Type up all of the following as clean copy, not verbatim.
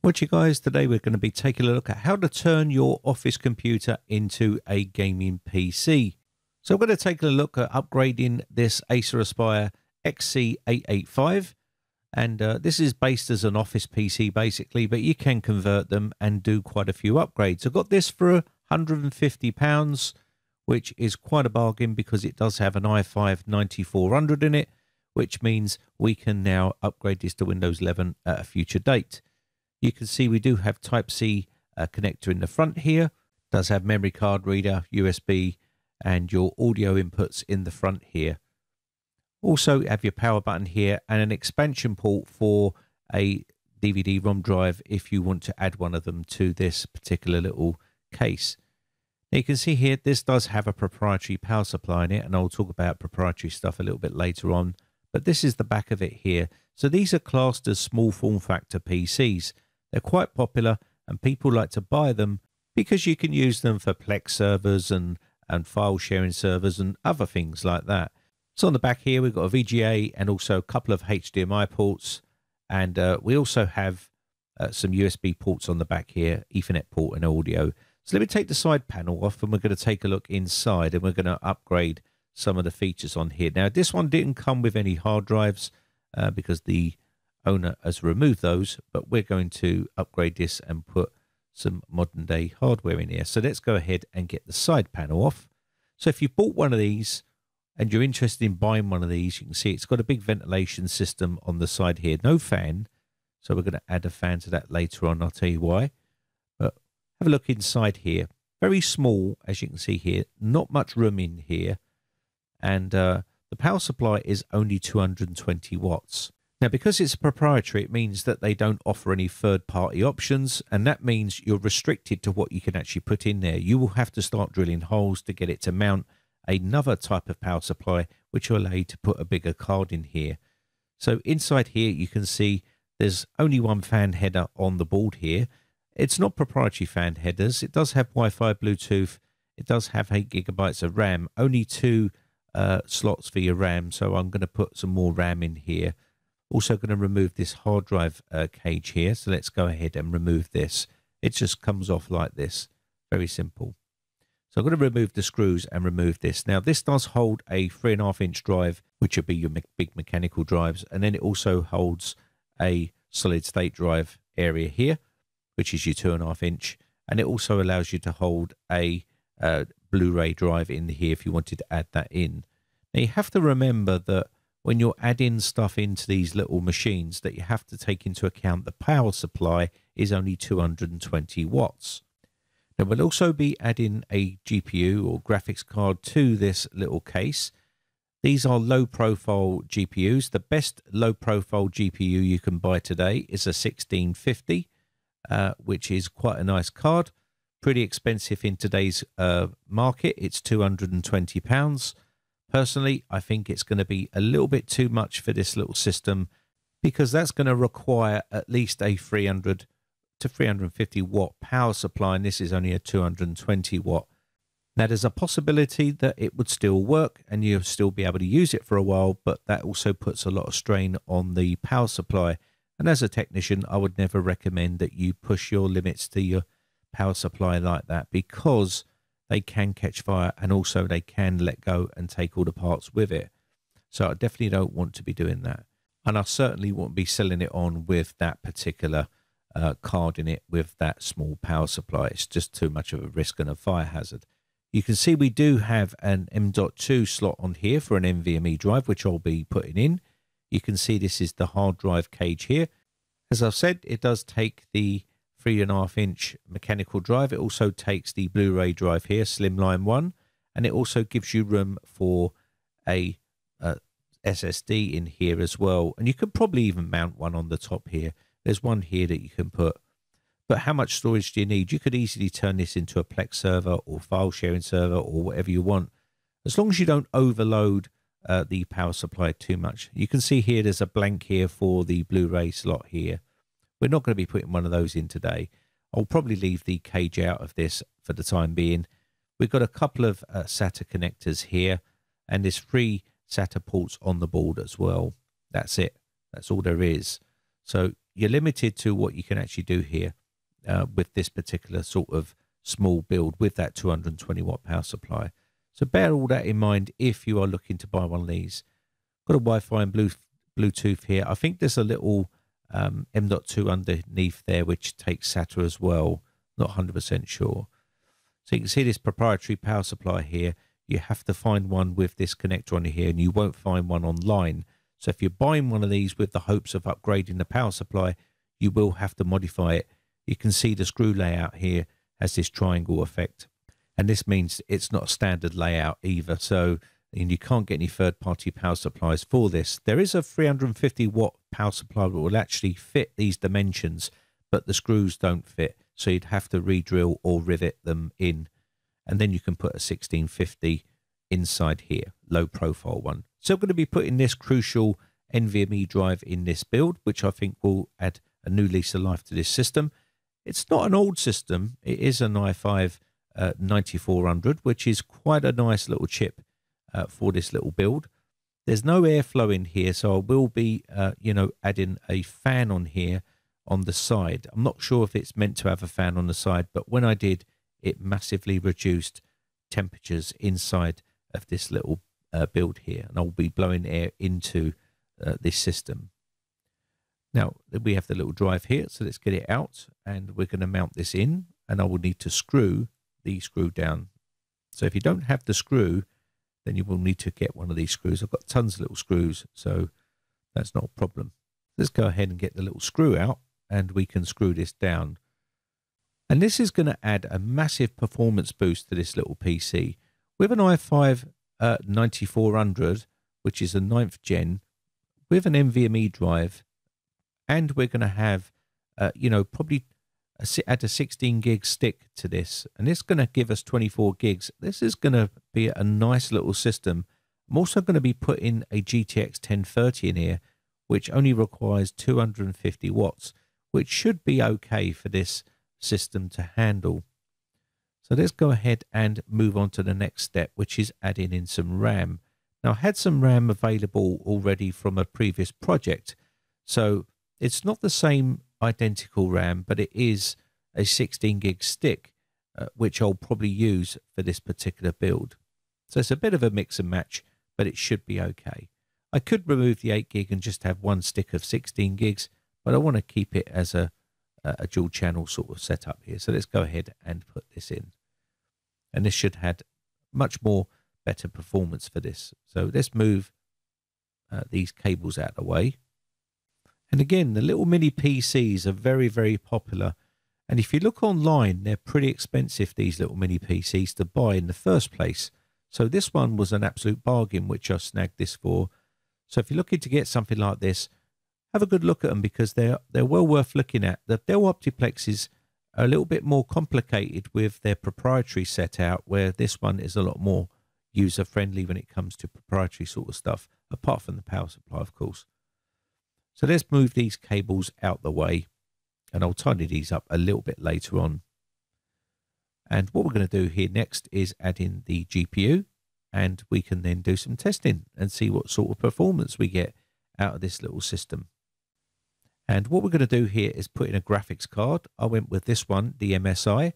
What you guys, today we're going to be taking a look at how to turn your office computer into a gaming PC. So I'm going to take a look at upgrading this Acer Aspire XC885, and this is based as an office PC basically, but you can convert them and do quite a few upgrades. I got this for £150, which is quite a bargain because it does have an i5-9400 in it, which means we can now upgrade this to Windows 11 at a future date. You can see we do have Type-C connector in the front here. It does have memory card reader, USB, and your audio inputs in the front here. Also have your power button here and an expansion port for a DVD-ROM drive if you want to add one of them to this particular little case. Now you can see here this does have a proprietary power supply in it, and I'll talk about proprietary stuff a little bit later on. But this is the back of it here. So these are classed as small form factor PCs. They're quite popular and people like to buy them because you can use them for Plex servers and file sharing servers and other things like that. So on the back here we've got a VGA and also a couple of HDMI ports, and we also have some USB ports on the back here, Ethernet port and audio. So let me take the side panel off and we're going to take a look inside, and we're going to upgrade some of the features on here. Now this one didn't come with any hard drives because the owner has removed those, but we're going to upgrade this and put some modern day hardware in here. So let's go ahead and get the side panel off. So if you bought one of these and you're interested in buying one of these, you can see it's got a big ventilation system on the side here, no fan. So we're going to add a fan to that later on, I'll tell you why. But have a look inside here. Very small, as you can see here, not much room in here, and the power supply is only 220 watts. Now, because it's proprietary, it means that they don't offer any third-party options, and that means you're restricted to what you can actually put in there. You will have to start drilling holes to get it to mount another type of power supply, which will allow you to put a bigger card in here. So inside here, you can see there's only one fan header on the board here. It's not proprietary fan headers. It does have Wi-Fi, Bluetooth. It does have 8 GB of RAM, only two slots for your RAM, so I'm going to put some more RAM in here. Also going to remove this hard drive cage here, so let's go ahead and remove this. It just comes off like this, very simple. So I'm going to remove the screws and remove this. Now this does hold a 3.5-inch drive, which would be your big mechanical drives, and then it also holds a solid state drive area here, which is your 2.5-inch, and it also allows you to hold a Blu-ray drive in here if you wanted to add that in. Now you have to remember that when you're adding stuff into these little machines, that you have to take into account the power supply is only 220 watts. Now we'll also be adding a GPU or graphics card to this little case. These are low profile GPUs. The best low profile GPU you can buy today is a 1650, which is quite a nice card. Pretty expensive in today's market. It's £220. Personally, I think it's going to be a little bit too much for this little system, because that's going to require at least a 300 to 350 watt power supply, and this is only a 220 watt. Now, there's a possibility that it would still work and you'll still be able to use it for a while, but that also puts a lot of strain on the power supply. And as a technician, I would never recommend that you push your limits to your power supply like that, because they can catch fire and also they can let go and take all the parts with it. So I definitely don't want to be doing that, and I certainly won't be selling it on with that particular card in it with that small power supply. It's just too much of a risk and a fire hazard. You can see we do have an M.2 slot on here for an NVMe drive, which I'll be putting in. You can see this is the hard drive cage here. As I've said, it does take the 3.5-inch mechanical drive. It also takes the Blu-ray drive here, slimline one, and it also gives you room for a SSD in here as well, and you could probably even mount one on the top here. There's one here that you can put, but how much storage do you need? You could easily turn this into a Plex server or file sharing server or whatever you want, as long as you don't overload the power supply too much. You can see here there's a blank here for the Blu-ray slot here. We're not going to be putting one of those in today. I'll probably leave the cage out of this for the time being. We've got a couple of SATA connectors here, and there's 3 SATA ports on the board as well. That's it. That's all there is. So you're limited to what you can actually do here with this particular sort of small build with that 220 watt power supply. So bear all that in mind if you are looking to buy one of these. Got a Wi-Fi and Bluetooth here. I think there's a little M.2 underneath there which takes SATA as well. Not 100% sure. So you can see this proprietary power supply here. You have to find one with this connector on here, and you won't find one online. So if you're buying one of these with the hopes of upgrading the power supply, you will have to modify it. You can see the screw layout here has this triangle effect, and this means it's not a standard layout either. So, and you can't get any third-party power supplies for this. There is a 350 watt power supply that will actually fit these dimensions, but the screws don't fit, so you'd have to re-drill or rivet them in, and then you can put a 1650 inside here, low profile one. So I'm going to be putting this crucial NVMe drive in this build, which I think will add a new lease of life to this system. It's not an old system. It is an i5 9400, which is quite a nice little chip for this little build. There's no airflow in here, so I will be you know, adding a fan on here on the side. I'm not sure if it's meant to have a fan on the side, but when I did, it massively reduced temperatures inside of this little build here, and I'll be blowing air into this system. Now we have the little drive here, so let's get it out, and we're going to mount this in, and I will need to screw the screw down. So if you don't have the screw, then you will need to get one of these screws. I've got tons of little screws, so that's not a problem. Let's go ahead and get the little screw out, and we can screw this down. And this is going to add a massive performance boost to this little PC. With an i5 9400, which is a 9th gen, with an NVMe drive, and we're going to have, you know, probably add a 16 gig stick to this, and it's going to give us 24 gigs. This is going to be a nice little system. I'm also going to be putting a GTX 1030 in here, which only requires 250 watts, which should be okay for this system to handle. So let's go ahead and move on to the next step, which is adding in some RAM. Now I had some RAM available already from a previous project, so it's not the same identical RAM, but it is a 16 gig stick, which I'll probably use for this particular build. So it's a bit of a mix and match, but it should be okay. I could remove the 8 gig and just have one stick of 16 gigs, but I want to keep it as a dual channel sort of setup here. So let's go ahead and put this in, and this should have much more better performance for this. So let's move these cables out of the way. And again, the little mini PCs are very, very popular. And if you look online, they're pretty expensive, these little mini PCs to buy in the first place. So this one was an absolute bargain, which I snagged this for. So if you're looking to get something like this, have a good look at them, because they're well worth looking at. The Dell Optiplexes are a little bit more complicated with their proprietary set out, where this one is a lot more user-friendly when it comes to proprietary sort of stuff, apart from the power supply, of course. So let's move these cables out the way, and I'll tidy these up a little bit later on. And what we're going to do here next is add in the GPU, and we can then do some testing and see what sort of performance we get out of this little system. And what we're going to do here is put in a graphics card. I went with this one, the MSI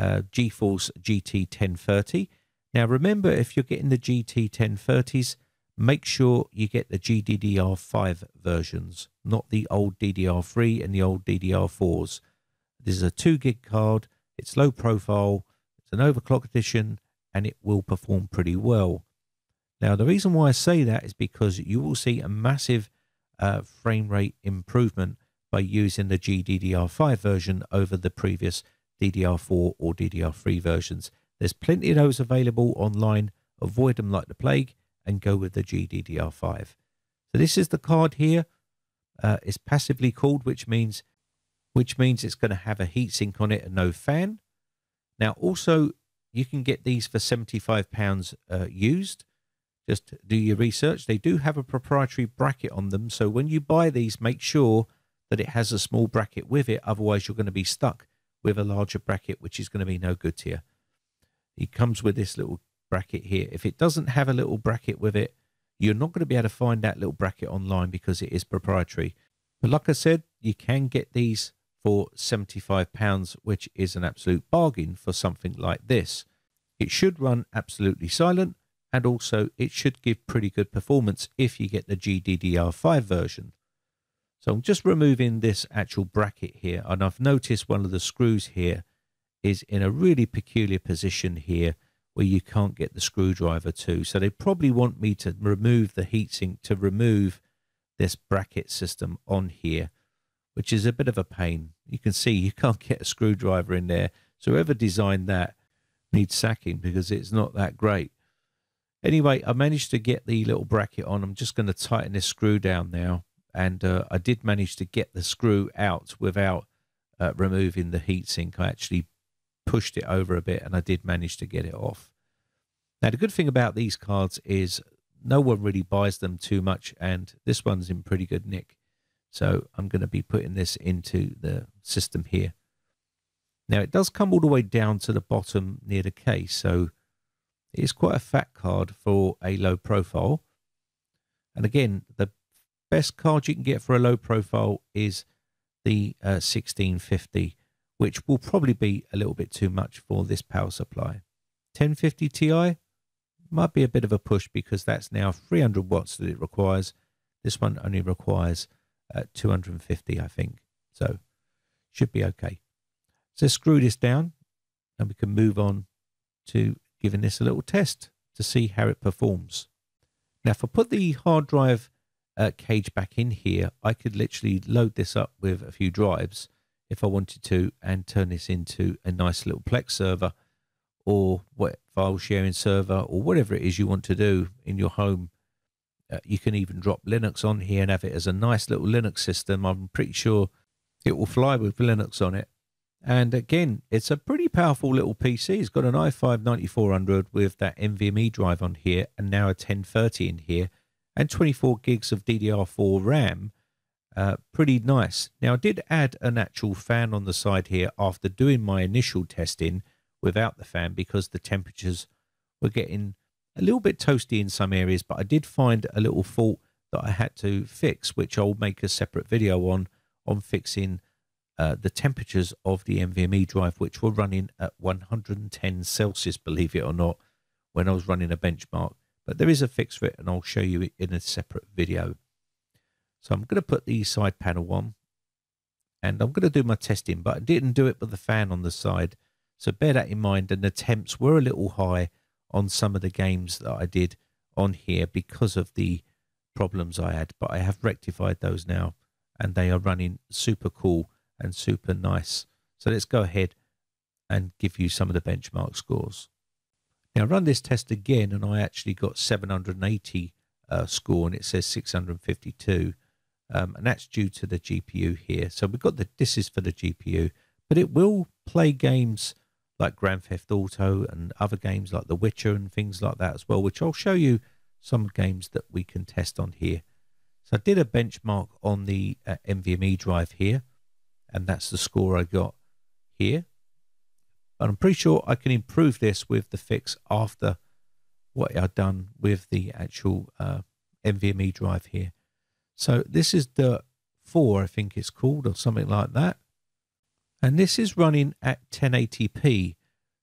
GeForce GT 1030. Now remember, if you're getting the GT 1030s, make sure you get the GDDR5 versions, not the old DDR3 and the old DDR4s. This is a 2 gig card. It's low profile. It's an overclock edition, and it will perform pretty well. Now, the reason why I say that is because you will see a massive frame rate improvement by using the GDDR5 version over the previous DDR4 or DDR3 versions. There's plenty of those available online. Avoid them like the plague, and go with the GDDR5. So this is the card here. It's passively cooled, which means it's going to have a heatsink on it and no fan. Now also, you can get these for £75 used. Just do your research. They do have a proprietary bracket on them, so when you buy these, make sure that it has a small bracket with it, otherwise you're going to be stuck with a larger bracket, which is going to be no good to you. It comes with this little bracket here. If it doesn't have a little bracket with it, you're not going to be able to find that little bracket online because it is proprietary. But like I said, you can get these for £75, which is an absolute bargain for something like this. It should run absolutely silent, and also it should give pretty good performance if you get the GDDR5 version. So I'm just removing this actual bracket here, and I've noticed one of the screws here is in a really peculiar position here where you can't get the screwdriver to. So they probably want me to remove the heatsink to remove this bracket system on here, which is a bit of a pain. You can see you can't get a screwdriver in there. So whoever designed that needs sacking because it's not that great. Anyway, I managed to get the little bracket on. I'm just going to tighten this screw down now. And I did manage to get the screw out without removing the heatsink. I actually pushed it over a bit and I did manage to get it off. Now, the good thing about these cards is no one really buys them too much. And this one's in pretty good nick. So I'm going to be putting this into the system here. Now it does come all the way down to the bottom near the case, so it's quite a fat card for a low profile. And again, the best card you can get for a low profile is the 1650, which will probably be a little bit too much for this power supply. 1050 Ti might be a bit of a push because that's now 300 watts that it requires. This one only requires 250, I think, so should be okay. So screw this down and we can move on to giving this a little test to see how it performs. Now, if I put the hard drive cage back in here, I could literally load this up with a few drives if I wanted to and turn this into a nice little Plex server or what file sharing server or whatever it is you want to do in your home. You can even drop Linux on here and have it as a nice little Linux system. I'm pretty sure it will fly with Linux on it. And again, it's a pretty powerful little PC. It's got an i5-9400 with that NVMe drive on here and now a 1030 in here and 24 gigs of DDR4 RAM. Pretty nice. Now, I did add an actual fan on the side here after doing my initial testing without the fan because the temperatures were getting a little bit toasty in some areas, but I did find a little fault that I had to fix, which I'll make a separate video on fixing the temperatures of the NVMe drive, which were running at 110 Celsius, believe it or not, when I was running a benchmark. But there is a fix for it, and I'll show you it in a separate video. So I'm going to put the side panel on, and I'm going to do my testing, but I didn't do it with the fan on the side. So bear that in mind, and the temps were a little high on some of the games that I did on here because of the problems I had. But I have rectified those now, and they are running super cool and super nice. So let's go ahead and give you some of the benchmark scores. Now run this test again, and I actually got 780 score, and it says 652, and that's due to the GPU here. So we've got the, this is for the GPU, but it will play games like Grand Theft Auto and other games like The Witcher and things like that as well, which I'll show you some games that we can test on here. So I did a benchmark on the NVMe drive here, and that's the score I got here. But I'm pretty sure I can improve this with the fix after what I've done with the actual NVMe drive here. So this is the 4, I think it's called, or something like that. And this is running at 1080p.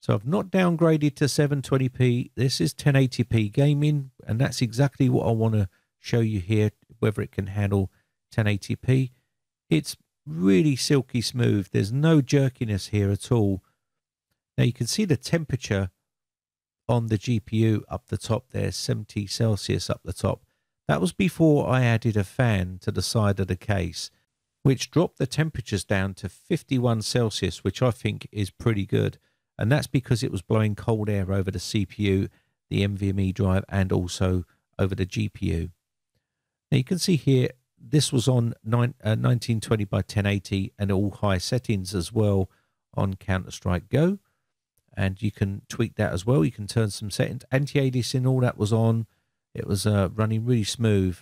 So I've not downgraded to 720p. This is 1080p gaming, and that's exactly what I want to show you here, whether it can handle 1080p. It's really silky smooth. There's no jerkiness here at all. Now you can see the temperature on the GPU up the top there, 70 Celsius up the top. That was before I added a fan to the side of the case, which dropped the temperatures down to 51 Celsius, which I think is pretty good. And that's because it was blowing cold air over the CPU, the NVMe drive, and also over the GPU. Now you can see here, this was on 1920 by 1080 and all high settings as well on Counter-Strike Go. And you can tweak that as well. You can turn some settings. Anti-aliasing, all that was on. It was running really smooth.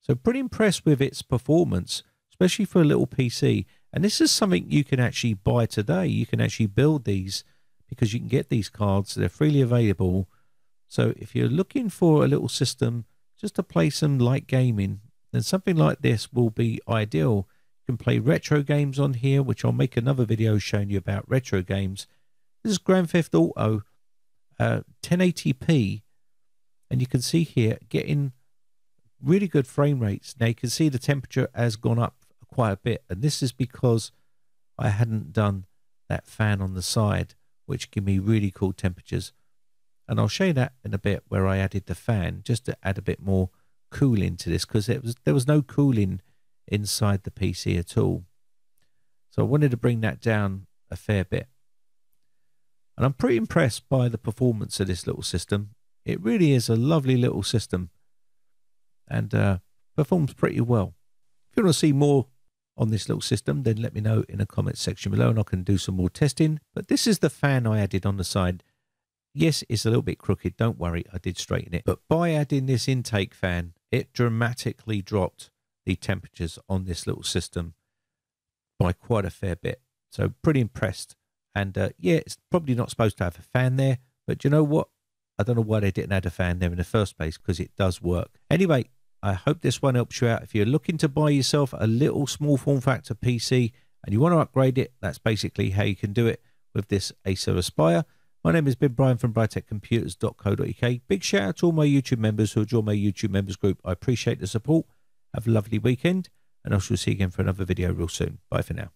So pretty impressed with its performance, especially for a little PC. And this is something you can actually buy today. You can actually build these because you can get these cards. They're freely available. So if you're looking for a little system just to play some light gaming then something like this will be ideal. You can play retro games on here, which I'll make another video showing you about retro games. This is Grand Theft Auto 1080p, and you can see here getting really good frame rates. Now you can see the temperature has gone up quite a bit, and this is because I hadn't done that fan on the side, which give me really cool temperatures. And I'll show you that in a bit, where I added the fan just to add a bit more cooling to this, because there was no cooling inside the PC at all. So I wanted to bring that down a fair bit. And I'm pretty impressed by the performance of this little system. It really is a lovely little system, and performs pretty well. If you want to see more on this little system, then let me know in the comments section below and I can do some more testing. But this is the fan I added on the side. Yes, it's a little bit crooked, don't worry, I did straighten it. But by adding this intake fan, it dramatically dropped the temperatures on this little system by quite a fair bit. So pretty impressed. And yeah, it's probably not supposed to have a fan there, but you know what? I don't know why they didn't add a fan there in the first place, because it does work. Anyway, I hope this one helps you out. If you're looking to buy yourself a little small form factor PC and you want to upgrade it, that's basically how you can do it with this Acer Aspire. My name has been Brian from BritecComputers.co.uk. Big shout out to all my YouTube members who have joined my YouTube members group. I appreciate the support. Have a lovely weekend, and I shall see you again for another video real soon. Bye for now.